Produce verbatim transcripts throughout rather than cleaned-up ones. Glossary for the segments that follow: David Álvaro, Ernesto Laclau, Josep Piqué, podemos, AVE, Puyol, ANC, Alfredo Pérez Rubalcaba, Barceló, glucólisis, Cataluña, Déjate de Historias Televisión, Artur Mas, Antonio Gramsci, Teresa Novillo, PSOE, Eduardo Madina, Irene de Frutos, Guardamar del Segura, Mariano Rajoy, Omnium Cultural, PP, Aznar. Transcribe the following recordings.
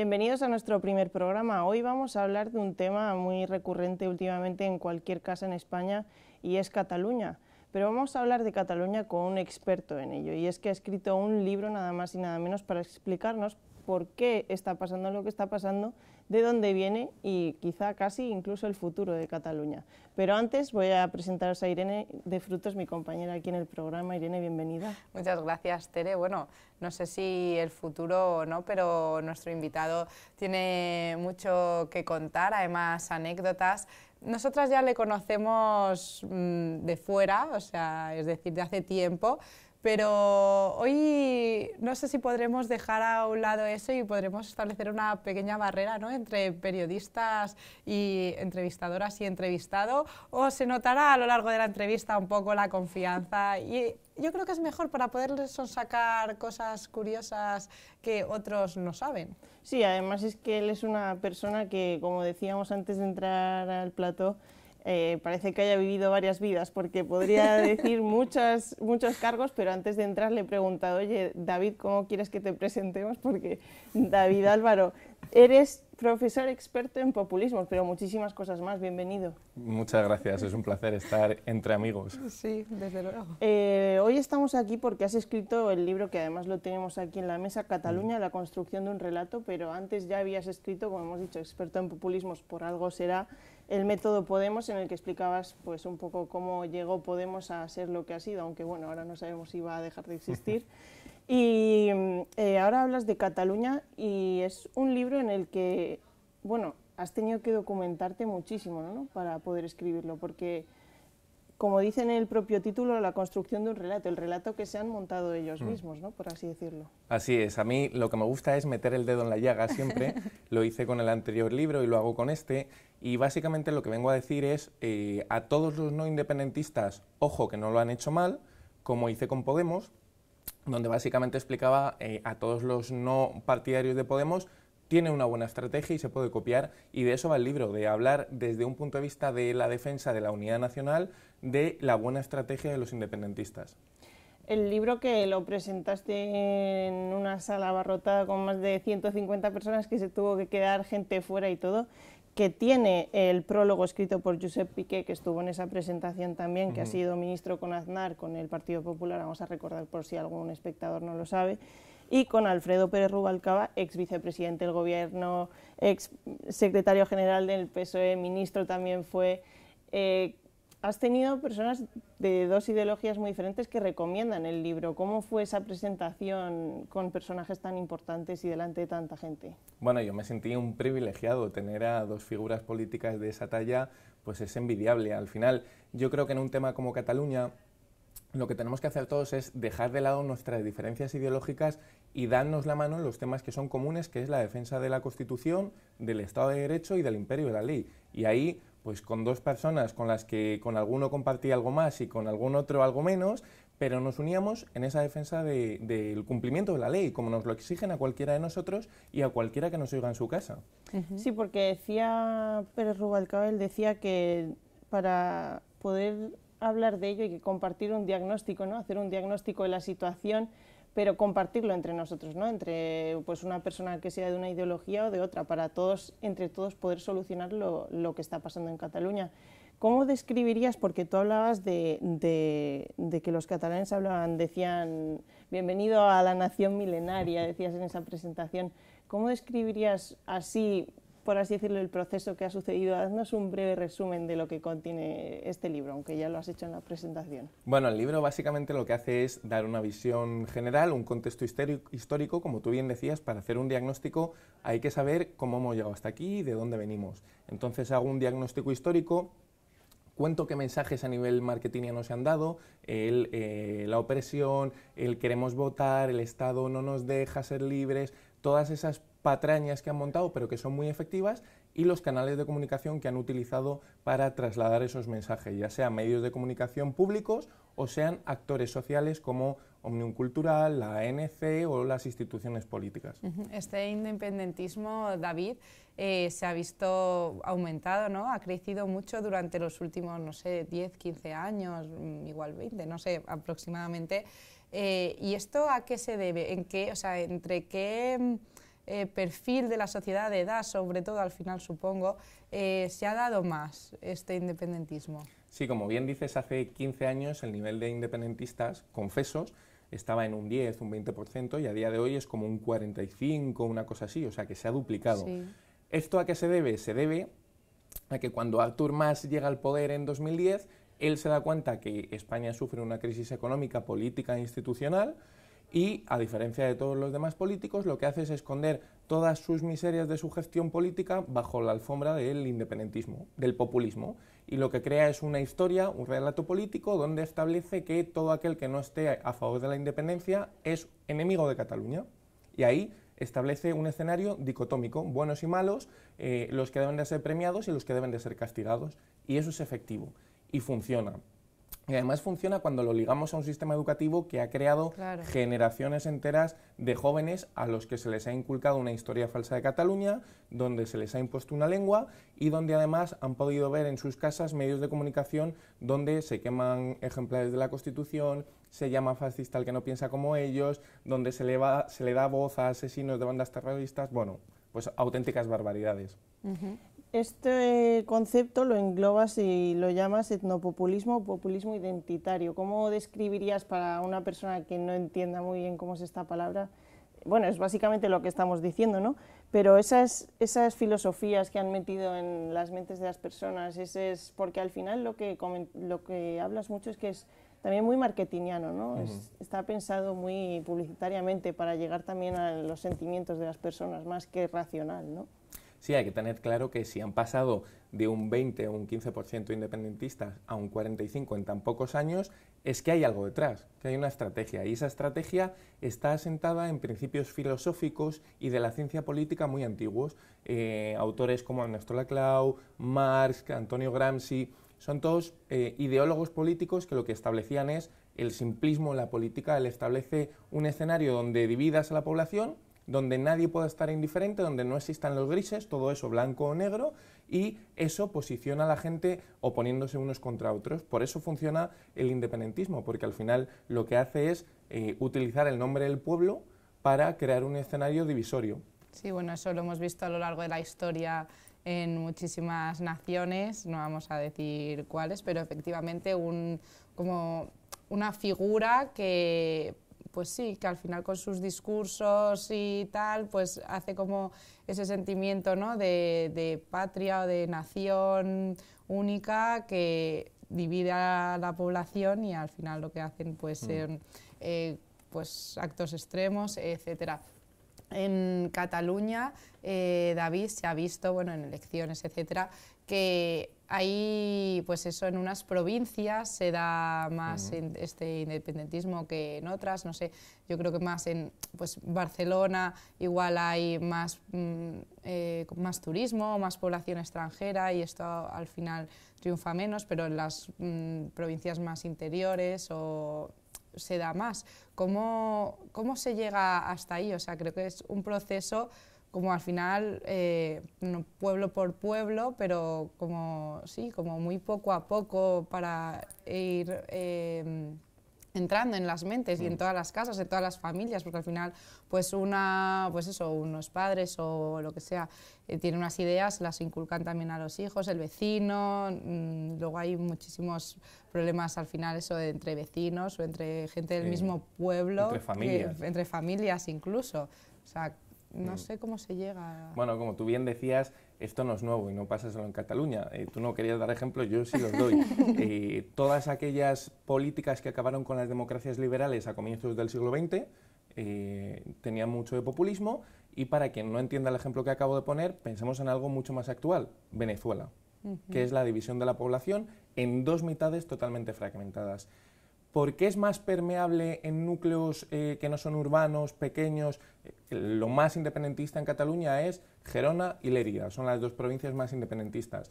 Bienvenidos a nuestro primer programa. Hoy vamos a hablar de un tema muy recurrente últimamente en cualquier casa en España y es Cataluña. Pero vamos a hablar de Cataluña con un experto en ello y es que ha escrito un libro nada más y nada menos para explicarnos por qué está pasando lo que está pasando, de dónde viene y quizá casi incluso el futuro de Cataluña. Pero antes voy a presentaros a Irene de Frutos, mi compañera aquí en el programa. Irene, bienvenida. Muchas gracias, Tere. Bueno, no sé si el futuro o no, pero nuestro invitado tiene mucho que contar, además anécdotas. Nosotras ya le conocemos mmm, de fuera, o sea, es decir, de hace tiempo, pero hoy no sé si podremos dejar a un lado eso y podremos establecer una pequeña barrera, ¿no?, entre periodistas y entrevistadoras y entrevistado, o se notará a lo largo de la entrevista un poco la confianza y yo creo que es mejor para poder sacar cosas curiosas que otros no saben. Sí, además es que él es una persona que, como decíamos antes de entrar al plató, Eh, parece que haya vivido varias vidas, porque podría decir muchas, muchos cargos, pero antes de entrar le he preguntado, oye, David, ¿cómo quieres que te presentemos? Porque, David Álvaro, eres profesor experto en populismos, pero muchísimas cosas más. Bienvenido. Muchas gracias, es un placer estar entre amigos. Sí, desde luego. Eh, hoy estamos aquí porque has escrito el libro, que además lo tenemos aquí en la mesa, Cataluña, la construcción de un relato, pero antes ya habías escrito, como hemos dicho, experto en populismos, por algo será, el método Podemos, en el que explicabas pues un poco cómo llegó Podemos a ser lo que ha sido, aunque bueno, ahora no sabemos si va a dejar de existir. Y eh, ahora hablas de Cataluña y es un libro en el que, bueno, has tenido que documentarte muchísimo, ¿no?, para poder escribirlo, porque como dice en el propio título, la construcción de un relato, el relato que se han montado ellos mismos, ¿no?, por así decirlo. Así es, a mí lo que me gusta es meter el dedo en la llaga siempre, lo hice con el anterior libro y lo hago con este. Y básicamente lo que vengo a decir es, eh, a todos los no independentistas, ojo que no lo han hecho mal, como hice con Podemos, donde básicamente explicaba eh, a todos los no partidarios de Podemos, tiene una buena estrategia y se puede copiar, y de eso va el libro, de hablar desde un punto de vista de la defensa de la unidad nacional, de la buena estrategia de los independentistas. El libro que lo presentaste en una sala abarrotada con más de ciento cincuenta personas, que se tuvo que quedar gente fuera y todo, que tiene el prólogo escrito por Josep Piqué, que estuvo en esa presentación también, que uh-huh. ha sido ministro con Aznar, con el Partido Popular, vamos a recordar por si algún espectador no lo sabe, y con Alfredo Pérez Rubalcaba, ex vicepresidente del Gobierno, ex secretario general del P S O E, ministro también fue. Eh, has tenido personas de dos ideologías muy diferentes que recomiendan el libro. ¿Cómo fue esa presentación con personajes tan importantes y delante de tanta gente? Bueno, yo me sentí un privilegiado. Tener a dos figuras políticas de esa talla pues es envidiable. Al final, yo creo que en un tema como Cataluña, lo que tenemos que hacer todos es dejar de lado nuestras diferencias ideológicas y darnos la mano en los temas que son comunes, que es la defensa de la Constitución, del Estado de Derecho y del imperio de la ley. Y ahí, pues con dos personas con las que con alguno compartía algo más y con algún otro algo menos, pero nos uníamos en esa defensa de, del cumplimiento de la ley, como nos lo exigen a cualquiera de nosotros y a cualquiera que nos oiga en su casa. Uh-huh. Sí, porque decía Pérez Rubalcaba, él decía que para poder hablar de ello hay que compartir un diagnóstico, ¿no?, hacer un diagnóstico de la situación, pero compartirlo entre nosotros, ¿no?, entre pues, una persona que sea de una ideología o de otra, para todos, entre todos poder solucionar lo, lo que está pasando en Cataluña. ¿Cómo describirías, porque tú hablabas de, de, de que los catalanes hablaban, decían, bienvenido a la nación milenaria, decías en esa presentación, ¿cómo describirías así, por así decirlo, el proceso que ha sucedido? Haznos un breve resumen de lo que contiene este libro, aunque ya lo has hecho en la presentación. Bueno, el libro básicamente lo que hace es dar una visión general, un contexto histórico, como tú bien decías, para hacer un diagnóstico hay que saber cómo hemos llegado hasta aquí y de dónde venimos. Entonces hago un diagnóstico histórico, cuento qué mensajes a nivel marketingiano se han dado, el, eh, la opresión, el queremos votar, el Estado no nos deja ser libres, todas esas patrañas que han montado pero que son muy efectivas, y los canales de comunicación que han utilizado para trasladar esos mensajes, ya sean medios de comunicación públicos o sean actores sociales como Omnium Cultural, la A N C o las instituciones políticas. Este independentismo, David, eh, se ha visto aumentado, ¿no? Ha crecido mucho durante los últimos, no sé, diez, quince años, igual veinte, no sé, aproximadamente. Eh, ¿Y esto a qué se debe? ¿En qué, o sea, entre qué eh, perfil de la sociedad, de edad, sobre todo al final supongo, eh, se ha dado más este independentismo. Sí, como bien dices, hace quince años el nivel de independentistas confesos estaba en un diez, un veinte por ciento, y a día de hoy es como un cuarenta y cinco por ciento, una cosa así, o sea que se ha duplicado. Sí. ¿Esto a qué se debe? Se debe a que cuando Artur Mas llega al poder en dos mil diez, él se da cuenta que España sufre una crisis económica, política e institucional, y a diferencia de todos los demás políticos, lo que hace es esconder todas sus miserias de su gestión política bajo la alfombra del independentismo, del populismo, y lo que crea es una historia, un relato político donde establece que todo aquel que no esté a favor de la independencia es enemigo de Cataluña, y ahí establece un escenario dicotómico, buenos y malos, eh, los que deben de ser premiados y los que deben de ser castigados, y eso es efectivo y funciona. Y además funciona cuando lo ligamos a un sistema educativo que ha creado claro. generaciones enteras de jóvenes a los que se les ha inculcado una historia falsa de Cataluña, donde se les ha impuesto una lengua y donde además han podido ver en sus casas medios de comunicación donde se queman ejemplares de la Constitución, se llama fascista al que no piensa como ellos, donde se le, va, se le da voz a asesinos de bandas terroristas, bueno, pues auténticas barbaridades. Uh-huh. Este concepto lo englobas y lo llamas etnopopulismo o populismo identitario. ¿Cómo describirías para una persona que no entienda muy bien cómo es esta palabra? Bueno, es básicamente lo que estamos diciendo, ¿no? Pero esas, esas filosofías que han metido en las mentes de las personas, ese es, porque al final lo que, lo que hablas mucho es que es también muy marketingiano, ¿no? Uh-huh. es, está pensado muy publicitariamente para llegar también a los sentimientos de las personas, más que racional, ¿no? Sí, hay que tener claro que si han pasado de un veinte o un quince por ciento independentistas a un cuarenta y cinco por ciento en tan pocos años, es que hay algo detrás, que hay una estrategia. Y esa estrategia está asentada en principios filosóficos y de la ciencia política muy antiguos. Eh, autores como Ernesto Laclau, Marx, Antonio Gramsci, son todos eh, ideólogos políticos que lo que establecían es el simplismo en la política. Él establece un escenario donde dividas a la población, donde nadie pueda estar indiferente, donde no existan los grises, todo eso blanco o negro, y eso posiciona a la gente oponiéndose unos contra otros. Por eso funciona el independentismo, porque al final lo que hace es eh, utilizar el nombre del pueblo para crear un escenario divisorio. Sí, bueno, eso lo hemos visto a lo largo de la historia en muchísimas naciones, no vamos a decir cuáles, pero efectivamente un, como una figura que... pues sí, que al final con sus discursos y tal, pues hace como ese sentimiento, ¿no?, de, de patria o de nación única que divide a la población y al final lo que hacen pues, mm. eh, eh, pues actos extremos, etcétera. En Cataluña, eh, David, se ha visto, bueno, en elecciones, etcétera, que ahí, pues eso, en unas provincias se da más uh-huh. este independentismo que en otras, no sé, yo creo que más en pues, Barcelona igual hay más, mm, eh, más turismo, más población extranjera y esto al final triunfa menos, pero en las mm, provincias más interiores o se da más. ¿Cómo, cómo se llega hasta ahí? O sea, creo que es un proceso... como al final, eh, no, pueblo por pueblo, pero como, sí, como muy poco a poco para ir eh, entrando en las mentes y en todas las casas, en todas las familias, porque al final, pues una, pues eso, unos padres o lo que sea, eh, tienen unas ideas, las inculcan también a los hijos, el vecino, mmm, luego hay muchísimos problemas al final eso de entre vecinos o entre gente del sí. mismo pueblo. Entre familias. Que, entre familias incluso, o sea, no sé cómo se llega a... Bueno, como tú bien decías, esto no es nuevo y no pasa solo en Cataluña. Eh, tú no querías dar ejemplos, yo sí los doy. Eh, todas aquellas políticas que acabaron con las democracias liberales a comienzos del siglo veinte eh, tenían mucho de populismo y para quien no entienda el ejemplo que acabo de poner, pensemos en algo mucho más actual, Venezuela, uh-huh. que es la división de la población en dos mitades totalmente fragmentadas. ¿Por qué es más permeable en núcleos eh, que no son urbanos, pequeños? Eh, lo más independentista en Cataluña es Gerona y Lérida, son las dos provincias más independentistas.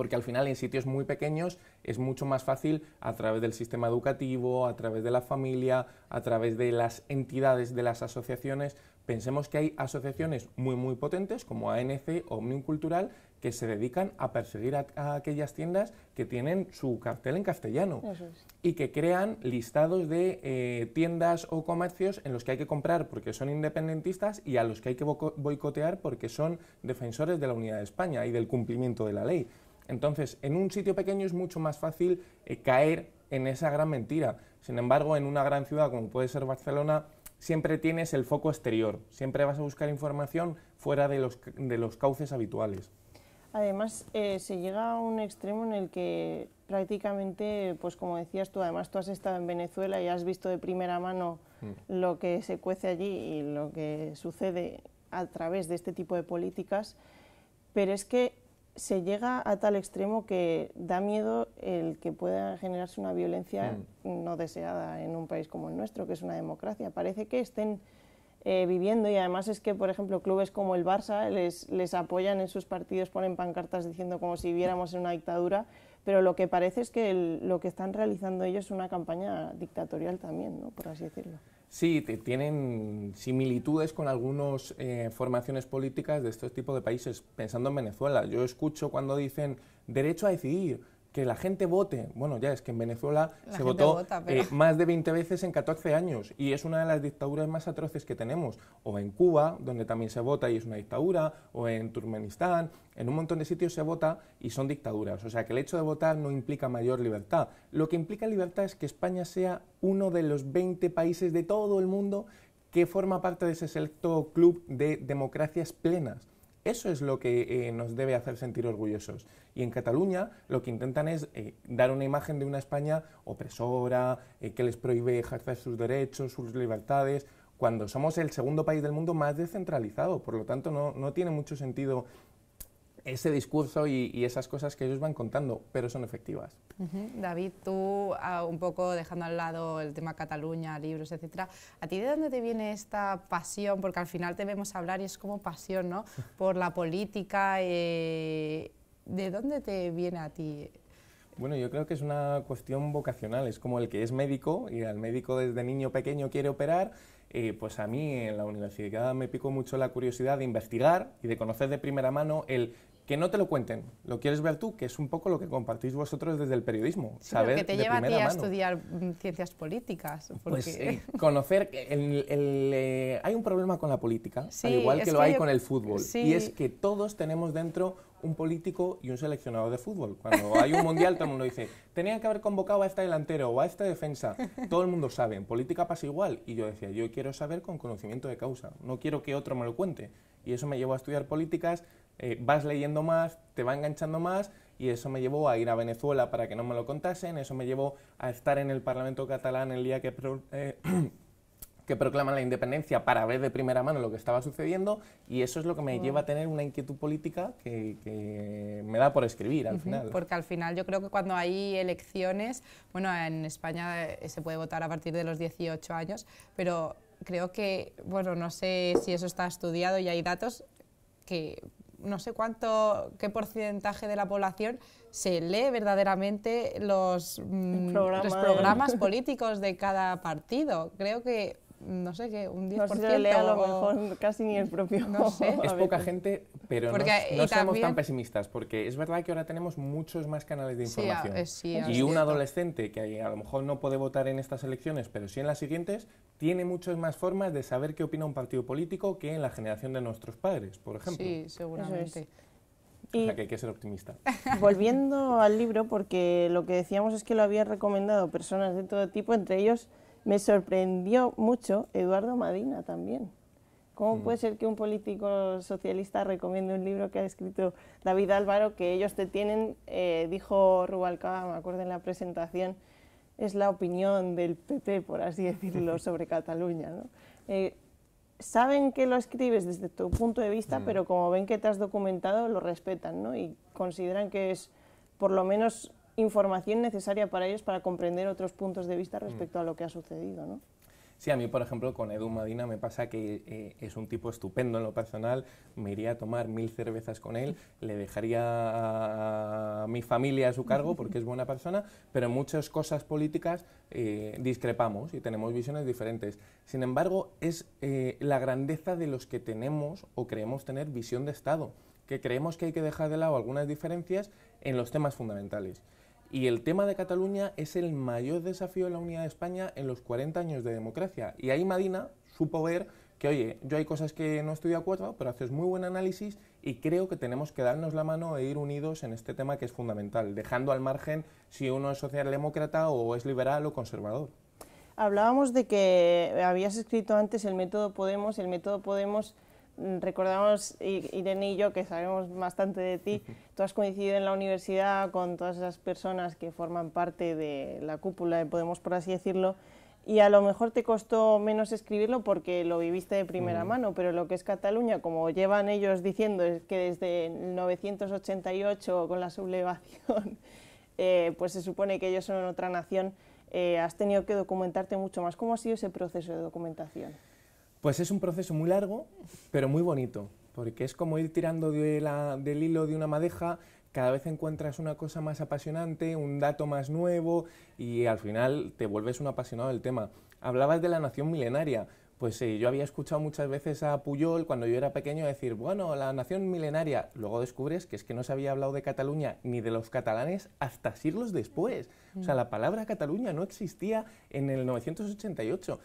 porque al final en sitios muy pequeños es mucho más fácil a través del sistema educativo, a través de la familia, a través de las entidades, de las asociaciones. Pensemos que hay asociaciones muy muy potentes como A N C o Omnium Cultural que se dedican a perseguir a, a aquellas tiendas que tienen su cartel en castellano. Eso es. Y que crean listados de eh, tiendas o comercios en los que hay que comprar porque son independentistas y a los que hay que boicotear porque son defensores de la unidad de España y del cumplimiento de la ley. Entonces, en un sitio pequeño es mucho más fácil eh, caer en esa gran mentira. Sin embargo, en una gran ciudad como puede ser Barcelona, siempre tienes el foco exterior, siempre vas a buscar información fuera de los, de los cauces habituales. Además, eh, se llega a un extremo en el que prácticamente, pues como decías tú, además tú has estado en Venezuela y has visto de primera mano mm. lo que se cuece allí y lo que sucede a través de este tipo de políticas, pero es que se llega a tal extremo que da miedo el que pueda generarse una violencia mm. no deseada en un país como el nuestro, que es una democracia. Parece que estén Eh, viviendo, y además es que, por ejemplo, clubes como el Barça les, les apoyan en sus partidos, ponen pancartas diciendo como si viéramos en una dictadura, pero lo que parece es que el, lo que están realizando ellos es una campaña dictatorial también, ¿no? Por así decirlo. Sí, te, tienen similitudes con algunas eh, formaciones políticas de estos tipos de países. Pensando en Venezuela, yo escucho cuando dicen derecho a decidir, que la gente vote. Bueno, ya es que en Venezuela la se votó vota, pero... eh, más de veinte veces en catorce años y es una de las dictaduras más atroces que tenemos. O en Cuba, donde también se vota y es una dictadura, o en Turkmenistán, en un montón de sitios se vota y son dictaduras. O sea que el hecho de votar no implica mayor libertad. Lo que implica libertad es que España sea uno de los veinte países de todo el mundo que forma parte de ese selecto club de democracias plenas. Eso es lo que eh, nos debe hacer sentir orgullosos. Y en Cataluña lo que intentan es eh, dar una imagen de una España opresora, eh, que les prohíbe ejercer sus derechos, sus libertades, cuando somos el segundo país del mundo más descentralizado. Por lo tanto, no, no tiene mucho sentido ese discurso y, y esas cosas que ellos van contando, pero son efectivas. Uh-huh. David, tú, uh, un poco dejando al lado el tema Cataluña, libros, etcétera, ¿a ti de dónde te viene esta pasión? Porque al final te vemos hablar y es como pasión, ¿no? Por la política, eh, ¿de dónde te viene a ti? Bueno, yo creo que es una cuestión vocacional, es como el que es médico y al médico desde niño pequeño quiere operar. Eh, pues a mí en la universidad me picó mucho la curiosidad de investigar y de conocer de primera mano el que no te lo cuenten, lo quieres ver tú, que es un poco lo que compartís vosotros desde el periodismo. Sí, saber lo que te lleva a ti a estudiar ciencias políticas. Porque... Pues eh, conocer, el, el, eh, hay un problema con la política, sí, al igual que lo que hay yo... con el fútbol, sí. Y es que todos tenemos dentro un político y un seleccionador de fútbol. Cuando hay un mundial todo el mundo dice, tenían que haber convocado a este delantero o a esta defensa, todo el mundo sabe, en política pasa igual. Y yo decía, yo quiero saber con conocimiento de causa, no quiero que otro me lo cuente. Y eso me llevó a estudiar políticas. Eh, vas leyendo más, te va enganchando más y eso me llevó a ir a Venezuela para que no me lo contasen, eso me llevó a estar en el Parlamento catalán el día que, pro, eh, que proclaman la independencia para ver de primera mano lo que estaba sucediendo, y eso es lo que me lleva a tener una inquietud política que, que me da por escribir al final. Porque al final yo creo que cuando hay elecciones, bueno, en España se puede votar a partir de los dieciocho años, pero creo que, bueno, no sé si eso está estudiado y hay datos que... no sé cuánto, qué porcentaje de la población se lee verdaderamente los, mm, programa, los programas eh. políticos de cada partido. Creo que, no sé, que un diez por ciento. No se lee a lo mejor casi ni el propio. No sé. Es poca gente, pero porque, no, no somos también tan pesimistas, porque es verdad que ahora tenemos muchos más canales de información. Sí, es, sí, es y cierto. Un adolescente que a lo mejor no puede votar en estas elecciones, pero sí en las siguientes, tiene muchas más formas de saber qué opina un partido político que en la generación de nuestros padres, por ejemplo. Sí, seguramente. Y o sea que hay que ser optimista. Volviendo al libro, porque lo que decíamos es que lo había recomendado personas de todo tipo, entre ellos me sorprendió mucho Eduardo Madina también. ¿Cómo mm. puede ser que un político socialista recomiende un libro que ha escrito David Álvaro, que ellos te tienen, eh, dijo Rubalcaba, me acuerdo en la presentación, es la opinión del P P, por así decirlo, sobre Cataluña, ¿no? Eh, saben que lo escribes desde tu punto de vista, mm. pero como ven que te has documentado, lo respetan, ¿no? Y consideran que es, por lo menos, información necesaria para ellos para comprender otros puntos de vista respecto a lo que ha sucedido, ¿no? Sí, a mí, por ejemplo, con Edu Madina me pasa que eh, es un tipo estupendo en lo personal, me iría a tomar mil cervezas con él, le dejaría a mi familia a su cargo porque es buena persona, pero en muchas cosas políticas eh, discrepamos y tenemos visiones diferentes. Sin embargo, es eh, la grandeza de los que tenemos o creemos tener visión de Estado, que creemos que hay que dejar de lado algunas diferencias en los temas fundamentales. Y el tema de Cataluña es el mayor desafío de la unidad de España en los cuarenta años de democracia. Y ahí Madina supo ver que, oye, yo hay cosas que no estoy de acuerdo, pero haces muy buen análisis y creo que tenemos que darnos la mano e ir unidos en este tema que es fundamental, dejando al margen si uno es socialdemócrata o es liberal o conservador. Hablábamos de que habías escrito antes el método Podemos, el método Podemos... Recordamos, Irene y yo, que sabemos bastante de ti, tú has coincidido en la universidad con todas esas personas que forman parte de la cúpula de Podemos, por así decirlo, y a lo mejor te costó menos escribirlo porque lo viviste de primera mm. mano, pero lo que es Cataluña, como llevan ellos diciendo, es que desde mil novecientos ochenta y ocho, con la sublevación, eh, pues se supone que ellos son otra nación, eh, has tenido que documentarte mucho más. ¿Cómo ha sido ese proceso de documentación? Pues es un proceso muy largo, pero muy bonito, porque es como ir tirando de la, del hilo de una madeja, cada vez encuentras una cosa más apasionante, un dato más nuevo y al final te vuelves un apasionado del tema. Hablabas de la nación milenaria, pues eh, yo había escuchado muchas veces a Puyol cuando yo era pequeño decir, bueno, la nación milenaria, luego descubres que es que no se había hablado de Cataluña ni de los catalanes hasta siglos después, o sea, la palabra Cataluña no existía en el novecientos ochenta y ocho.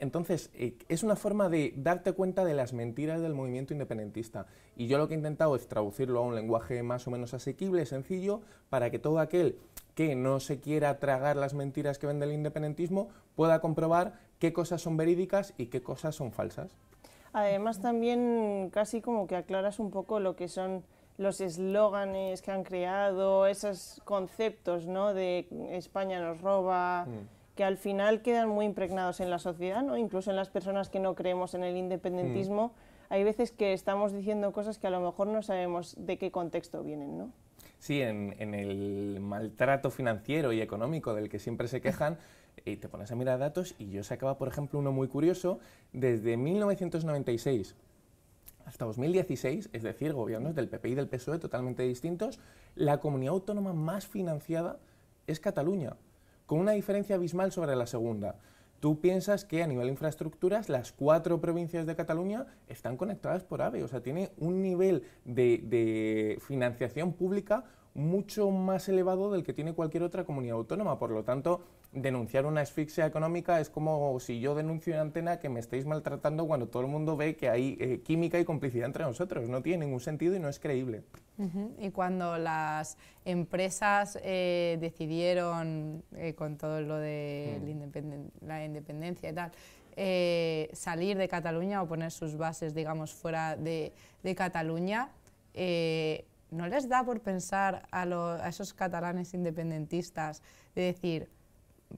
Entonces, eh, es una forma de darte cuenta de las mentiras del movimiento independentista. Y yo lo que he intentado es traducirlo a un lenguaje más o menos asequible, sencillo, para que todo aquel que no se quiera tragar las mentiras que vende el independentismo pueda comprobar qué cosas son verídicas y qué cosas son falsas. Además, también casi como que aclaras un poco lo que son los eslóganes que han creado, esos conceptos, ¿no?, de España nos roba... Mm. que al final quedan muy impregnados en la sociedad, ¿no? Incluso en las personas que no creemos en el independentismo, mm. hay veces que estamos diciendo cosas que a lo mejor no sabemos de qué contexto vienen, ¿no? Sí, en, en el maltrato financiero y económico del que siempre se quejan, y te pones a mirar datos y yo sacaba, por ejemplo, uno muy curioso, desde mil novecientos noventa y seis... hasta dos mil dieciséis, es decir, gobiernos del P P y del P S O E totalmente distintos, la comunidad autónoma más financiada es Cataluña, con una diferencia abismal sobre la segunda. Tú piensas que a nivel de infraestructuras las cuatro provincias de Cataluña están conectadas por AVE, o sea, tiene un nivel de, de financiación pública mucho más elevado del que tiene cualquier otra comunidad autónoma. Por lo tanto, denunciar una asfixia económica es como si yo denuncio en Antena que me estáis maltratando cuando todo el mundo ve que hay eh, química y complicidad entre nosotros. No tiene ningún sentido y no es creíble. Uh-huh. Y cuando las empresas eh, decidieron, eh, con todo lo de mm. la, independen- la independencia y tal, eh, salir de Cataluña o poner sus bases, digamos, fuera de, de Cataluña, eh, ¿no les da por pensar a, lo, a esos catalanes independentistas de decir,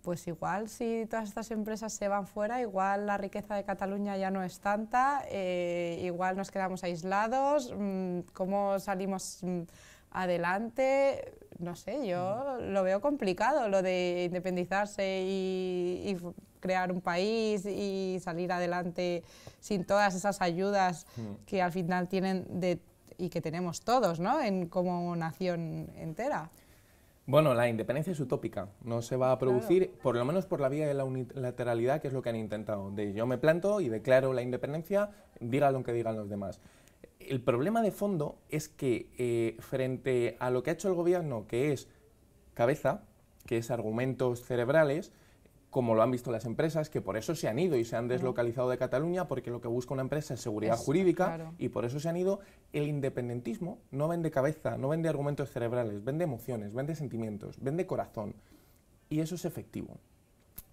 pues igual si todas estas empresas se van fuera, igual la riqueza de Cataluña ya no es tanta, eh, igual nos quedamos aislados, mmm, cómo salimos mmm, adelante? No sé, yo lo veo complicado, lo de independizarse y, y crear un país y salir adelante sin todas esas ayudas que al final tienen de y que tenemos todos, ¿no?, en, como nación entera. Bueno, la independencia es utópica, no se va a producir, claro, por lo menos por la vía de la unilateralidad, que es lo que han intentado, de yo me planto y declaro la independencia, digan lo que digan los demás. El problema de fondo es que eh, frente a lo que ha hecho el gobierno, que es cabeza, que es argumentos cerebrales, como lo han visto las empresas, que por eso se han ido y se han deslocalizado de Cataluña, porque lo que busca una empresa es seguridad es, jurídica, claro, y por eso se han ido. El independentismo no vende cabeza, no vende argumentos cerebrales, vende emociones, vende sentimientos, vende corazón. Y eso es efectivo.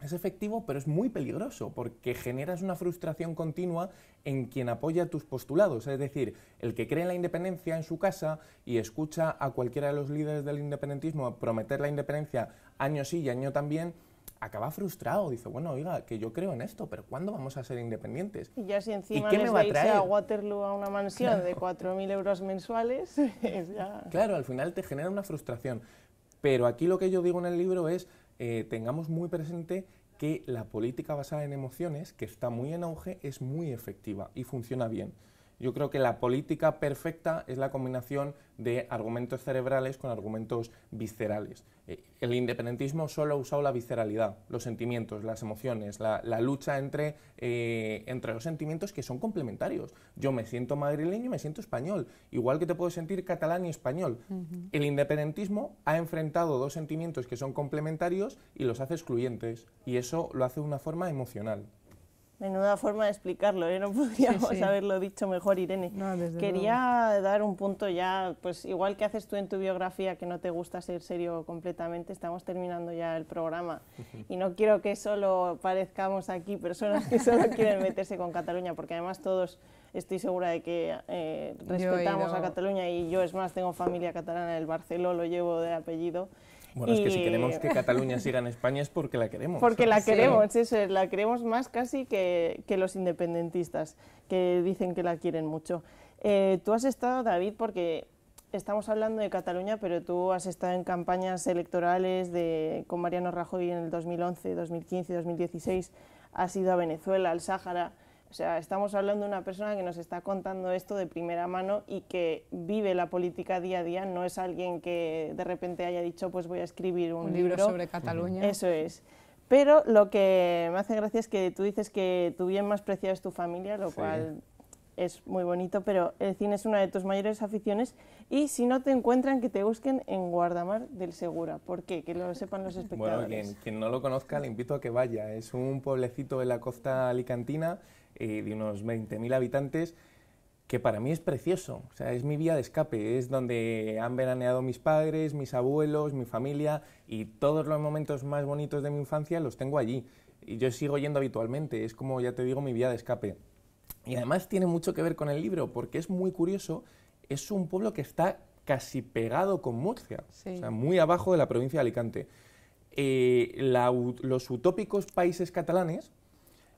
Es efectivo, pero es muy peligroso, porque generas una frustración continua en quien apoya tus postulados. Es decir, el que cree en la independencia en su casa y escucha a cualquiera de los líderes del independentismo prometer la independencia año sí y año también, acaba frustrado, dice, bueno, oiga, que yo creo en esto, pero ¿cuándo vamos a ser independientes? Y ya si encima ¿Y qué les va a irse a Waterloo a una mansión, claro, de cuatro mil euros mensuales, ya... Claro, al final te genera una frustración. Pero aquí lo que yo digo en el libro es, eh, tengamos muy presente que la política basada en emociones, que está muy en auge, es muy efectiva y funciona bien. Yo creo que la política perfecta es la combinación de argumentos cerebrales con argumentos viscerales. El independentismo solo ha usado la visceralidad, los sentimientos, las emociones, la, la lucha entre, eh, entre los sentimientos que son complementarios. Yo me siento madrileño y me siento español, igual que te puedo sentir catalán y español. Uh-huh. El independentismo ha enfrentado dos sentimientos que son complementarios y los hace excluyentes, y eso lo hace de una forma emocional. Menuda forma de explicarlo, ¿eh? No podríamos sí, sí. haberlo dicho mejor, Irene. No, Quería luego. dar un punto ya, pues igual que haces tú en tu biografía, que no te gusta ser serio completamente, estamos terminando ya el programa. Y no quiero que solo parezcamos aquí personas que solo quieren meterse con Cataluña, porque además todos estoy segura de que eh, respetamos a Cataluña, y yo, es más, tengo familia catalana, el Barceló lo llevo de apellido. Bueno, y... es que si queremos que Cataluña siga en España es porque la queremos. Porque la queremos, sí. eso es, la queremos más casi que, que los independentistas, que dicen que la quieren mucho. Eh, tú has estado, David, porque estamos hablando de Cataluña, pero tú has estado en campañas electorales de, con Mariano Rajoy en el dos mil once, dos mil quince, dos mil dieciséis, has ido a Venezuela, al Sáhara. O sea, estamos hablando de una persona que nos está contando esto de primera mano y que vive la política día a día, no es alguien que de repente haya dicho, pues voy a escribir un, un libro. libro sobre Cataluña. Eso es. Pero lo que me hace gracia es que tú dices que tu bien más preciado es tu familia, lo sí. cual es muy bonito, pero el cine es una de tus mayores aficiones, y si no te encuentran, que te busquen en Guardamar del Segura. ¿Por qué? Que lo sepan los espectadores. Bueno, quien, quien no lo conozca, le invito a que vaya. Es un pueblecito de la costa alicantina, Eh, de unos veinte mil habitantes, que para mí es precioso, o sea, es mi vía de escape, es donde han veraneado mis padres, mis abuelos, mi familia, y todos los momentos más bonitos de mi infancia los tengo allí, y yo sigo yendo habitualmente, es como, ya te digo, mi vía de escape. Y además tiene mucho que ver con el libro, porque es muy curioso, es un pueblo que está casi pegado con Murcia, sí. o sea, muy abajo de la provincia de Alicante. Eh, la, los utópicos países catalanes,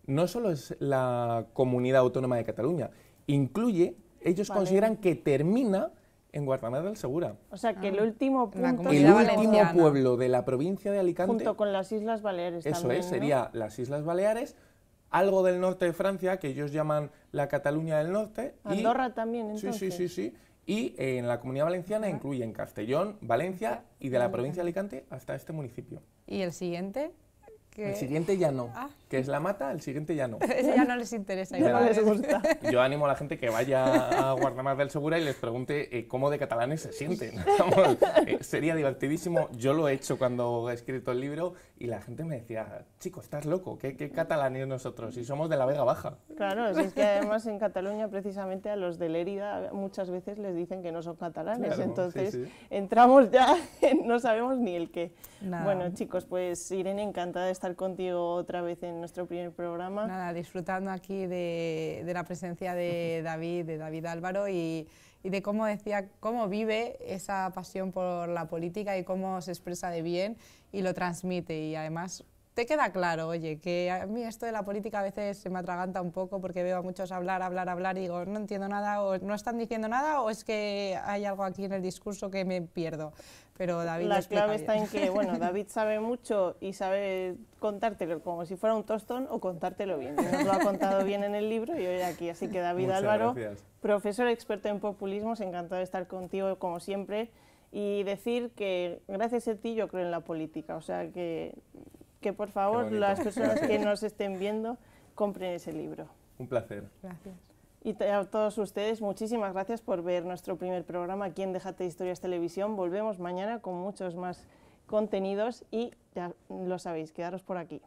no solo es la comunidad autónoma de Cataluña, incluye, ellos vale. consideran que termina en Guardamar del Segura. O sea, que ah. el último punto, el último pueblo de la provincia de Alicante... Junto con las Islas Baleares eso también, Eso es, ¿no? sería las Islas Baleares, algo del norte de Francia, que ellos llaman la Cataluña del Norte. Andorra y, también, entonces. Sí, sí, sí, sí. Y eh, en la Comunidad Valenciana ah. incluyen Castellón, Valencia, y de la provincia de Alicante hasta este municipio. ¿Y el siguiente...? ¿Qué? El siguiente ya no, ah. que es la mata, el siguiente ya no. Ese ya no les interesa. Ya no les gusta. Yo animo a la gente que vaya a Guardamar del Segura y les pregunte eh, cómo de catalanes se sienten. Vamos, eh, sería divertidísimo, yo lo he hecho cuando he escrito el libro y la gente me decía, chico, estás loco, ¿qué, qué catalanes nosotros? Si somos de la Vega Baja. Claro, es que además en Cataluña precisamente a los de Lérida muchas veces les dicen que no son catalanes, claro, entonces sí, sí. entramos ya, no sabemos ni el qué. Nada. Bueno, chicos, pues Irene, encantada de estar estar contigo otra vez en nuestro primer programa. Nada, disfrutando aquí de, de la presencia de David, de David Álvaro, y, y de cómo decía, cómo vive esa pasión por la política y cómo se expresa de bien y lo transmite. Y además te queda claro, oye, que a mí esto de la política a veces se me atraganta un poco porque veo a muchos hablar, hablar, hablar y digo, no entiendo nada, o no están diciendo nada, o es que hay algo aquí en el discurso que me pierdo. Pero David la clave está en que, bueno, David sabe mucho y sabe contártelo como si fuera un tostón o contártelo bien. Nos lo ha contado bien en el libro y hoy aquí. Así que David Muchas Álvaro, gracias. profesor experto en populismos, encantado de estar contigo como siempre, y decir que gracias a ti yo creo en la política. O sea que, que por favor las personas que nos estén viendo compren ese libro. Un placer. Gracias. Y a todos ustedes, muchísimas gracias por ver nuestro primer programa aquí en Déjate de Historias Televisión. Volvemos mañana con muchos más contenidos y ya lo sabéis, quedaros por aquí.